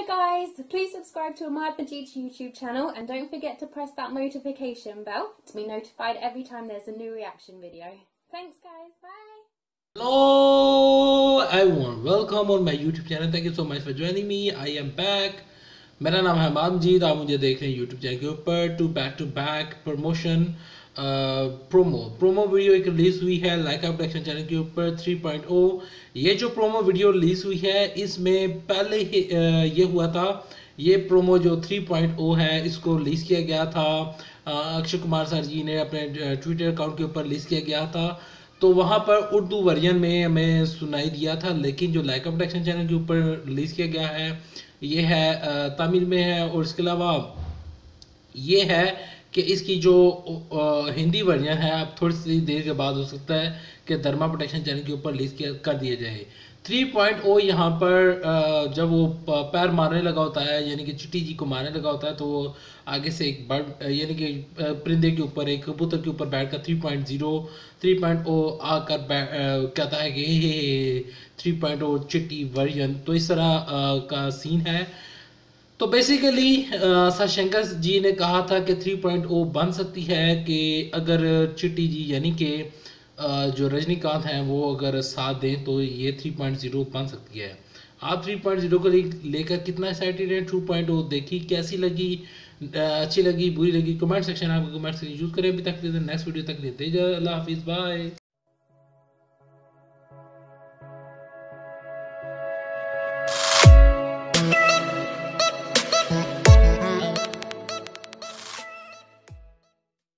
So guys, please subscribe to Amad Majeed's YouTube channel and don't forget to press that notification bell to be notified every time there's a new reaction video. Thanks guys, bye! Hello everyone, welcome on my YouTube channel. Thank you so much for joining me. I am back. मेरा नाम है अमाद मजीद. आप मुझे देख रहे हैं YouTube channel के ऊपर. To back promotion promo video एक रिलीज़ हुई है लाइका प्रोडक्शन चैनल के ऊपर 3.0. ये जो प्रोमो वीडियो रिलीज़ हुई है इसमें पहले ही ये हुआ था, ये प्रोमो जो 3.0 है इसको रिलीज़ किया गया था अक्षय कुमार सर जी ने अपने ट्विटर अकाउंट के ऊपर रिलीज़ किया गया था. तो वहाँ पर उर्दू वर्जन में हमें सुनाई दिया था, लेकिन जो लाइका प्रोडक्शन चैनल के ऊपर रिलीज़ किया गया है ये है तमिल में है. और इसके अलावा ये है कि इसकी जो हिंदी वर्जन है अब थोड़ी सी देर के बाद हो सकता है कि धर्मा प्रोडक्शन चैनल के ऊपर रिलीज़ कर दिया जाए. 3.0 यहाँ पर जब वो पैर मारने लगा होता है, यानी कि चिट्टी जी को मारने लगा होता है, तो आगे से एक बर्ड यानी कि परिंदे के ऊपर, एक कबूतर के ऊपर बैठ कर 3.0 आकर कहता है कि हे 3.0 चिट्टी वर्जन. तो इस तरह का सीन है. तो बेसिकली एस शंकर जी ने कहा था कि 3.0 बन सकती है कि अगर चिट्टी जी यानी कि जो रजनीकांत हैं वो अगर साथ दें तो ये 3.0 बन सकती है. आप 3.0 को लेकर कितना एक्साइटेड हैं? 2.0 देखी, कैसी लगी, अच्छी लगी, बुरी लगी? कमेंट सेक्शन, आपके कमेंट सेक्शन यूज़ करें. अभी तक नेक्स्ट वीडियो तक लेते हैं. अल्लाह हाफिज़, बाय.